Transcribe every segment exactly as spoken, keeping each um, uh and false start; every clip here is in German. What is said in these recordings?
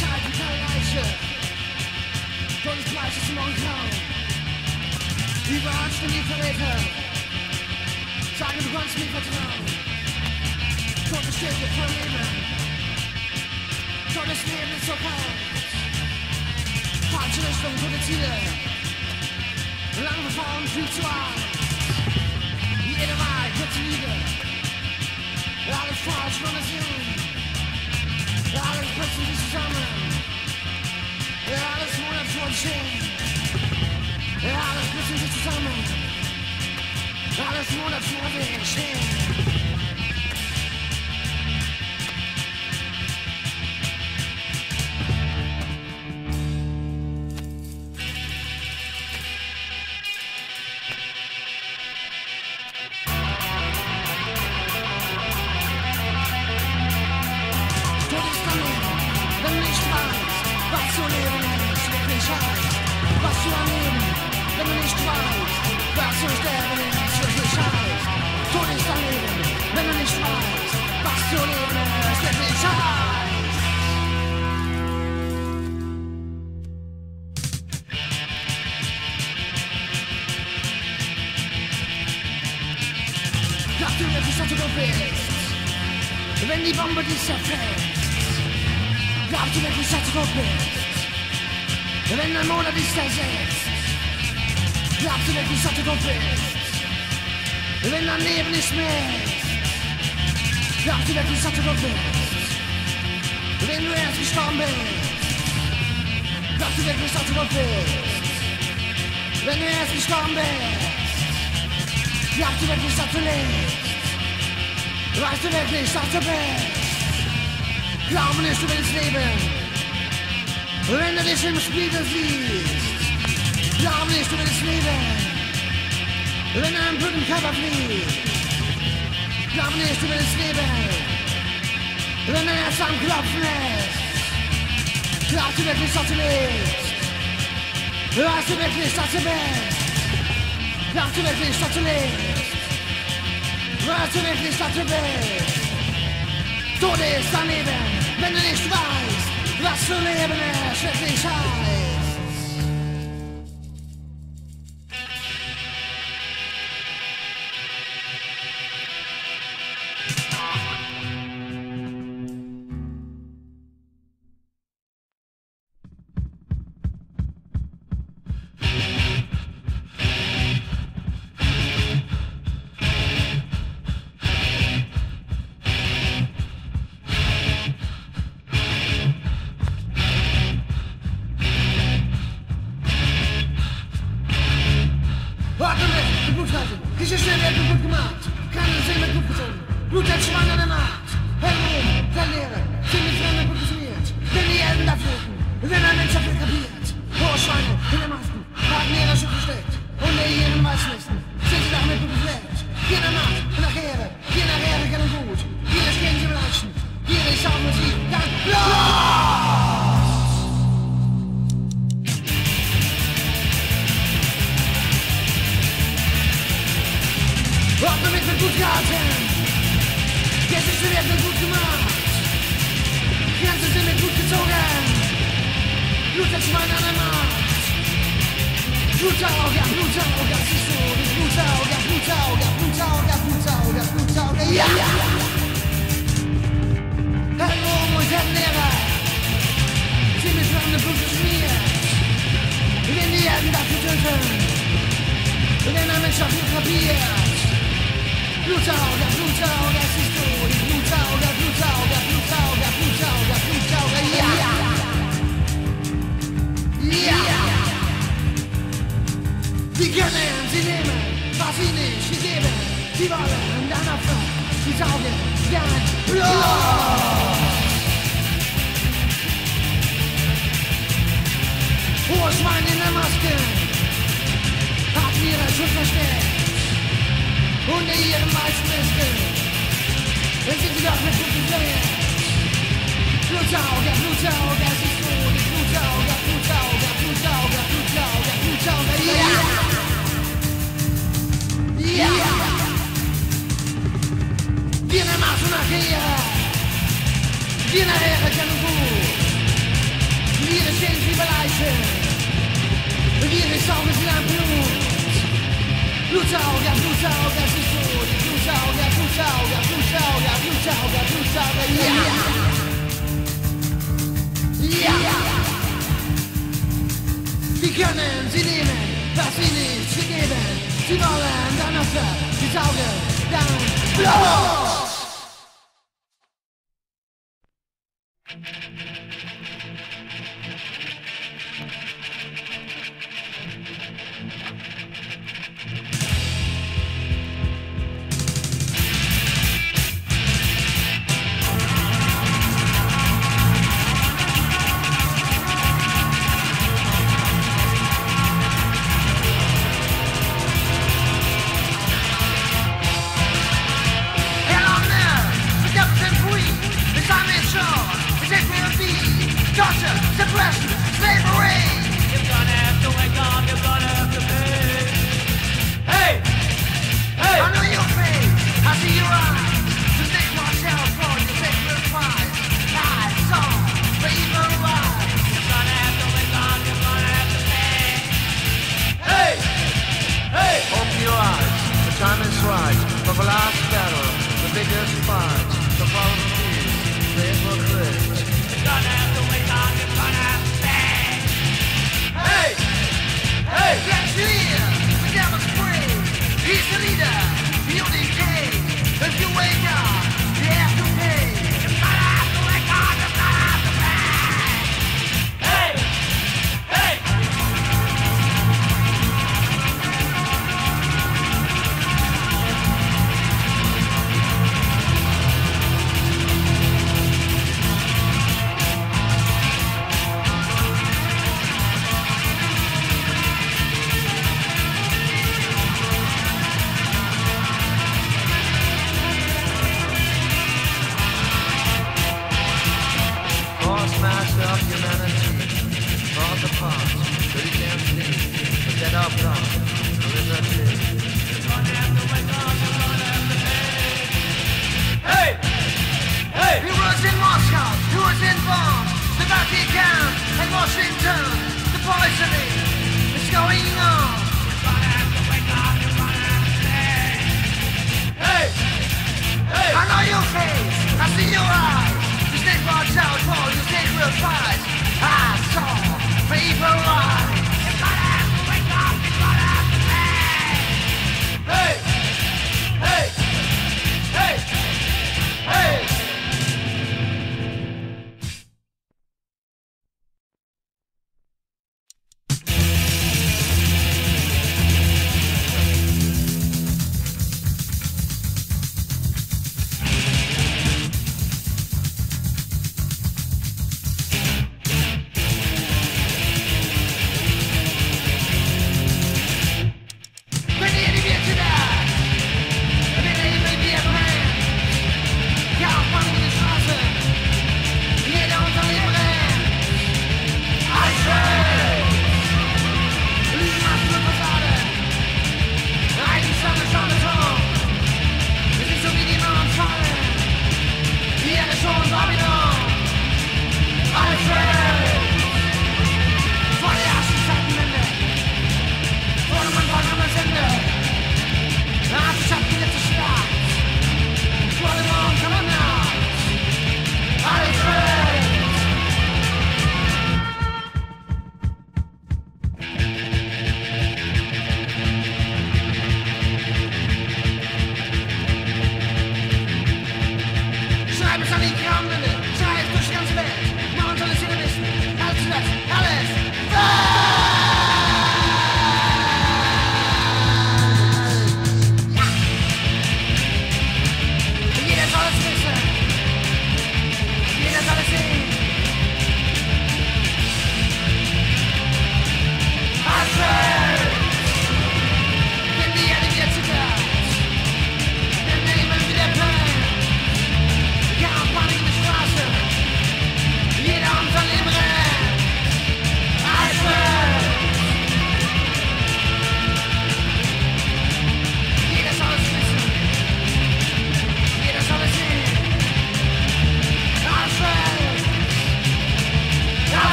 Kalten keine Leiche, doch das Fleisch ist morgen grau. Überall stehen die Verräter, sagen, du kannst mir vertrauen. Gott ist Hilfe vom Leben, Gottes Leben ist so kalt. Falsche Richtung, gute Ziele, lange Verfahren, viel zu alt. Jede Wahl, kurze Lüge, alles falsch, man ist jung. Alles passen sich zusammen, alles Monat vor uns hin. Alles passen sich zusammen, alles Monat vor uns hin. Wenn die Bombe dich zerfällt, glaubst du wirklich, dass du tot bist? Wenn ein Monat dich zersetzt, glaubst du wirklich, dass du tot bist? Wenn dein Leben nicht schmeckt, glaubst du wirklich, dass du tot bist? Wenn du erst gestorben bist, glaubst du wirklich, dass du tot bist? Wenn du erst gestorben bist, glaubst du wirklich, dass du lebst? Weißt du wirklich, dass du bist? Glaube nicht, du willst leben, wenn du dich im Spiegel siehst. Glaube nicht, du willst leben, wenn du im guten Körper fliehst. Glaube nicht, du willst leben, wenn du erst am Klopfen ist. Glaubst du wirklich, dass du lebst? Weißt du wirklich, dass du bist? Glaubst du wirklich, dass du lebst? Weißt du wirklich, dass du bist? Tod ist dein Leben, wenn du nicht weißt, was zu leben ist, wirklich heißt. Viene más una guía, viene a ver que no wir sind wie Leiche, wir saugen sie an Blut. Blutsauger, Blutsauger, es ist so. Blutsauger, Blutsauger, Blutsauger, Blutsauger, Blutsauger, ja. Ja. Sie können, sie nehmen, was sie nicht gegeben. Sie wollen dein Opfer, sie saugen dein Blut.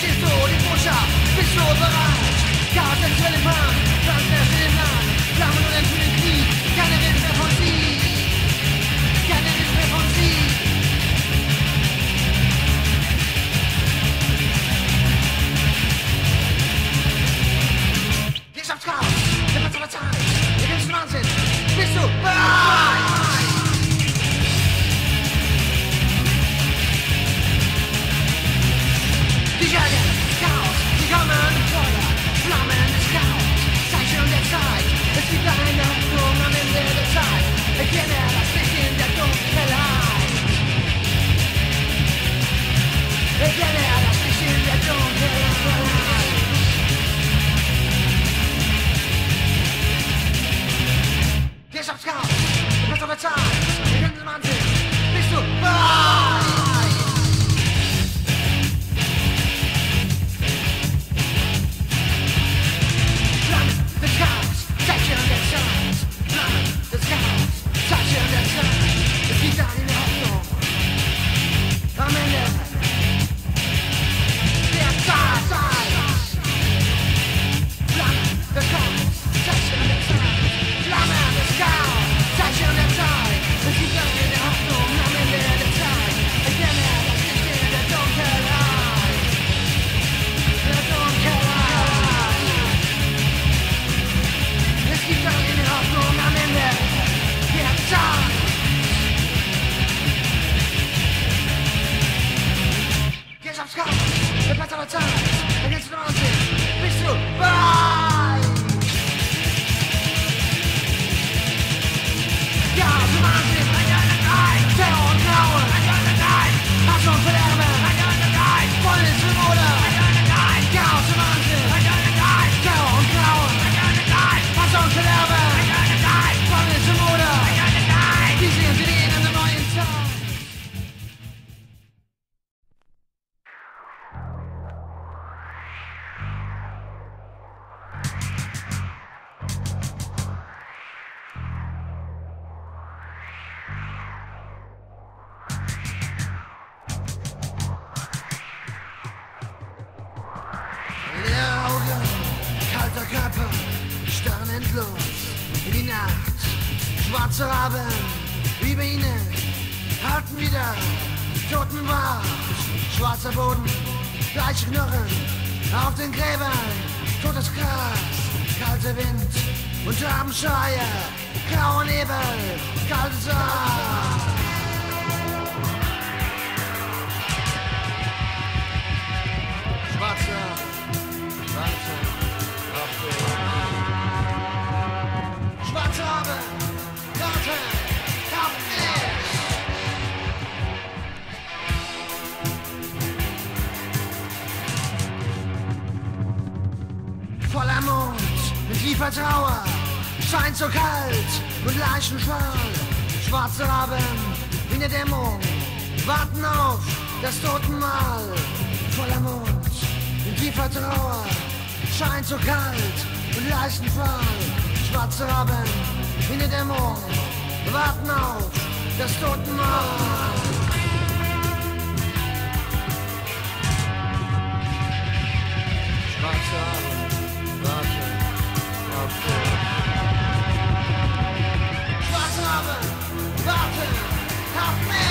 stehst du, die Botschaft, bist du bereit? Chaos aktuell im Hand, Transfers in dem Land, Flammen und Enden im Krieg, keine Rede mehr von Sieg, keine Rede mehr von Sieg. Wirtschaftschaos, der Platz aller Zeit, der ganze Wahnsinn, bist du bereit? Die Jäger des Chaos, die kommen im Feuer, Flammen des Chaos, Zeichen der Zeit. Es gibt eine Hoffnung am Ende der Zeit. Erkenne das Licht in der Dunkelheit. Erkenne das Licht in der Dunkelheit. Wirtschaftschaos, der Platz aller Zeit, der ganze Wahnsinn, bist du bereit? So kalt und Leichenschwall, schwarze Raben in der Dämmerung warten auf das Totenmahl. Voller Mond in tiefer Trauer, scheint so kalt und Leichenschwall. Schwarze Raben in der Dämmerung warten auf das Totenmahl. Schwarze Raben warten auf das Totenmahl. Warte auf mich!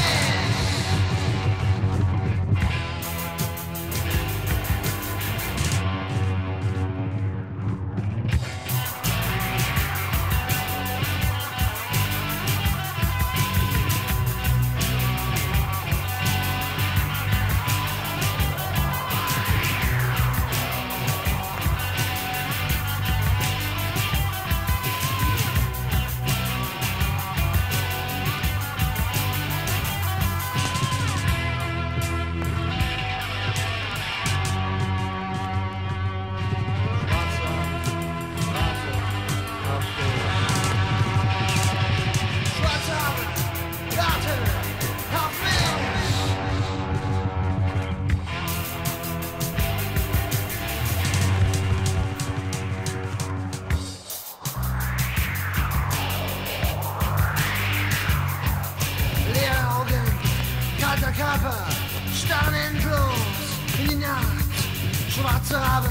Schwarze Raben,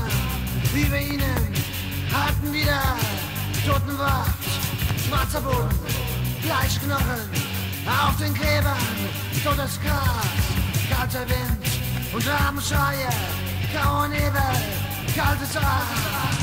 wie bei ihnen, hatten wieder Totenwacht. Schwarzer Boden, Fleischknochen, auf den Gräbern, totes Gras, kalter Wind und Rabenschreie, grauer Nebel, kaltes Aas.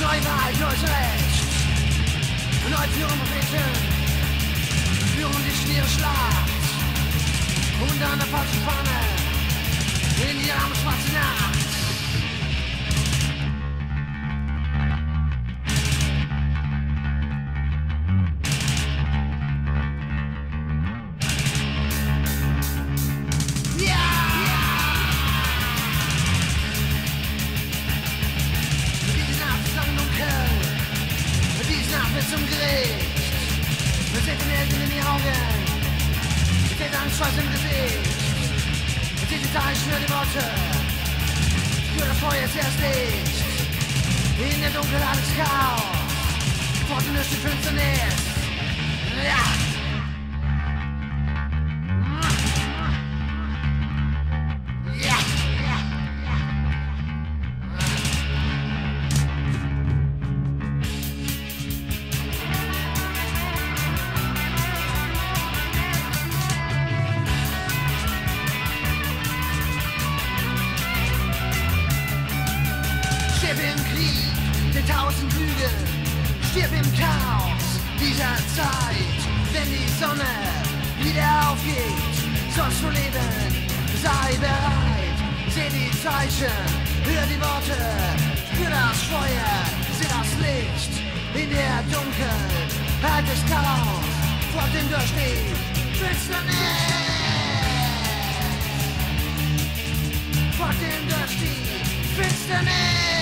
Neuwahl, neues Recht, Neuführung befehlen, führen die schwere Schlacht, unter einer falschen Fahne, in die arme schwarze Nacht. Zum Gericht. Wir sehen den Eltern in die Augen. Sie sehen einen Schweiß im Gesicht. Sie sehen die Zeichen für die Worte. Für das Feuer ist erst Licht. In der Dunkelheit alles Chaos. Worten ist die Finsternis. Ja! Stirb im Krieg der tausend Lügen, stirb im Chaos dieser Zeit. Wenn die Sonne wieder aufgeht, sollst du leben, sei bereit. Seh die Zeichen, hör die Worte, spür das Feuer, seh das Licht. In der Dunkelheit des Chaos, vor dem durch die Finsternis, vor dem durch die Finsternis.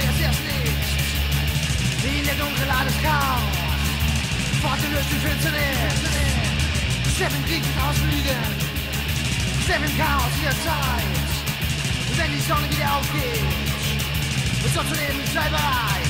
Neues erst nicht, wie in der Dunkelheit des Chaos, fortgelöst die Finsternis, Steff im Krieg und Auslügen, Steff im Chaos in der Zeit, wenn die Sonne wieder aufgeht, bist du zu leben, sei bereit.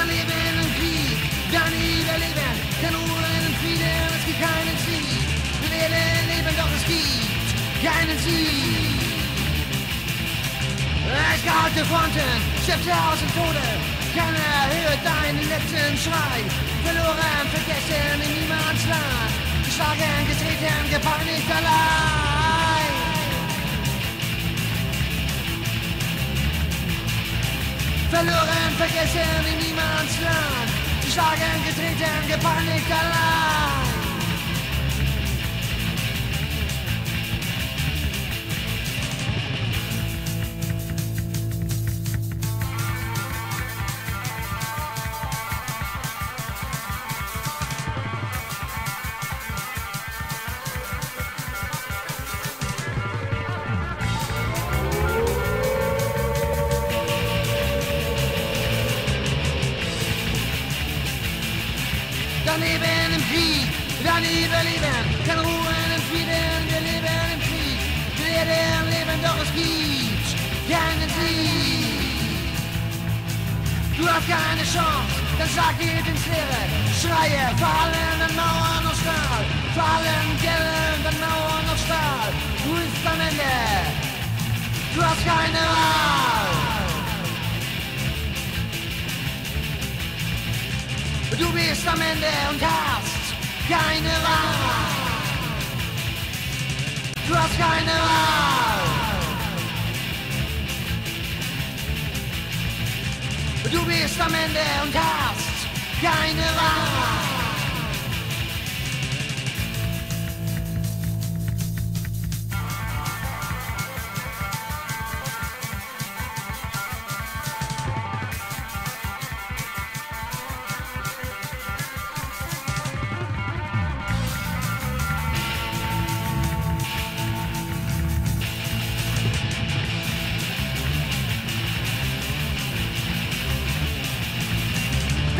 Dann leben im Krieg, dann überleben, denn ohne den Frieden, es gibt keinen Sieg. Wir werden leben, doch es gibt keinen Sieg. Es kalte Fronten, Schifte aus dem Tode, keiner hört deinen letzten Schrei. Verloren, vergessen in niemands Land, geschlagen, getreten, gepeinigt allein. Verloren, vergessen in niemands Land, geschlagen, getreten, gepeinigt allein. Daneben im Krieg, dann überleben, kein Ruhen im Frieden, wir leben im Krieg. Wir werden leben, doch es gibt keinen Sieg. Du hast keine Chance, dann schlag geht ins Leere. Schreie, fallen an Mauern aus Stahl, fallen gellend an Mauern aus Stahl. Du bist am Ende, du hast keine Wahl. Du bist am Ende und hast keine Wahl. Du hast keine Wahl. Du bist am Ende und hast keine Wahl.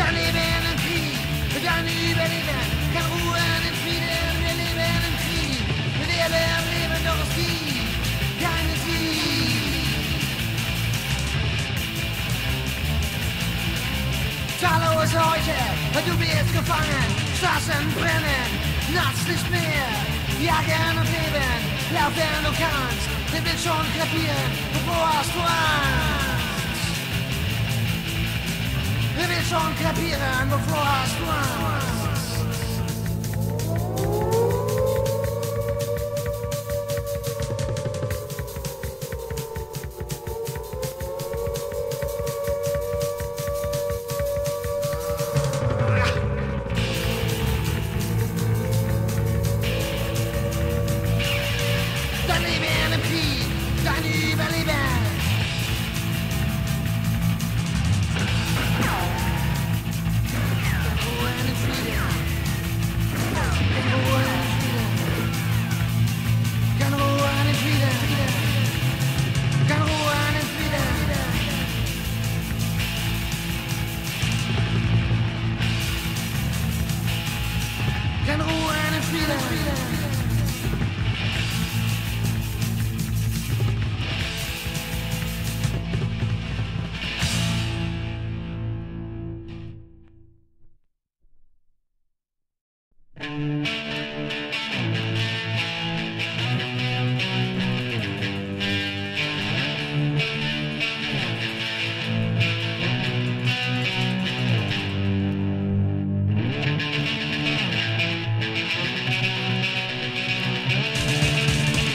Dann leben im Krieg, dann überleben, kein Ruhen im Frieden, wir leben im Krieg. Wir leben, leben, doch es gibt keinen Sieg. Zahllose heute, du bist gefangen, Straßen brennen, nachts nicht mehr. Jagen und leben, laufen du kannst, den Wind schon krepieren, wo hast du Angst? Wir will schon krepieren, bevor hast du Angst. Dein Leben im Krieg, dein Überleben.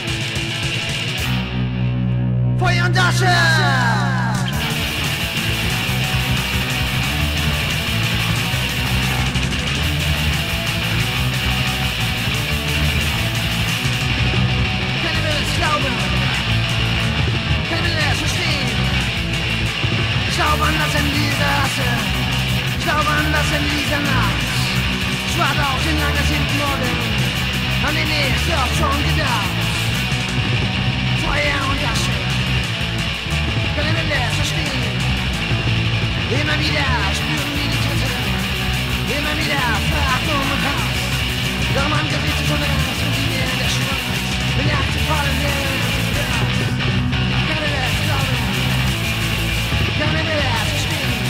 Feuer und Asche! In dieser Nacht, schwarz auf den langen siebten Morgen, an den nächsten auch schon gedacht. Feuer und Asche, können wir das verstehen? Immer wieder spüren wir die Kette, immer wieder Verachtung und Hass. Doch man gerät zu Verlust und die Nähe der Schmerz, bejagt die vollen Nähe und Gras. Können wir das glauben? Können wir das verstehen?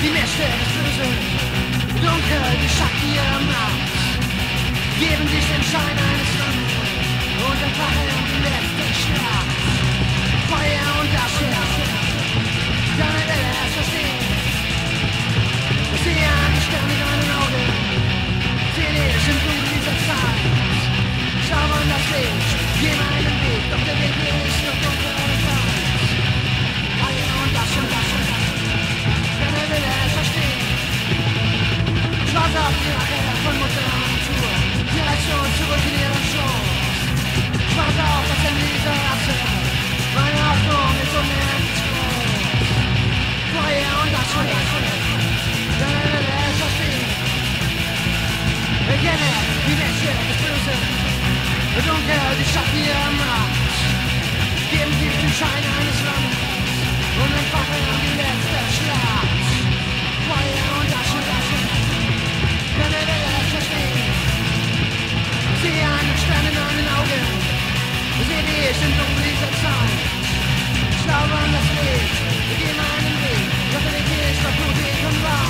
die Nächte des Bösen, dunkel die Schatten ihrer Macht, geben sich den Schein eines Landes und erfahren die letzte Schlacht. Feuer und Asche, damit alle es verstehen. Ich sehe einen Stern in meinen Augen, sehe ich im Blut dieser Zeit. Schau an das Licht, geh meinen Weg, doch der Weg ist noch dunkel und weiß. Feuer und Asche, Asche, damit alle es verstehen. Schwarz auf die Rache von Mutter Natur, direkt schon zurück in ihren Schoß. Schwarz auf das Ende dieser Rasse, meine Hoffnung ist unendlich groß. Feuer und Asche, dann werde es verstehen. Ich kenne die Nächte des Bösen, dunkel die Schatten ihrer Macht, geben sich den Schein eines Landes und entfachen an die letzte Schlacht. Feuer und Asche, dann werde es verstehen. Sehe einen Stern in meinen Augen, sehe dich im Dunkel dieser Zeit. Schlau an das Licht, wir gehen einen Weg, doch der Weg ist doch blutig und wahr.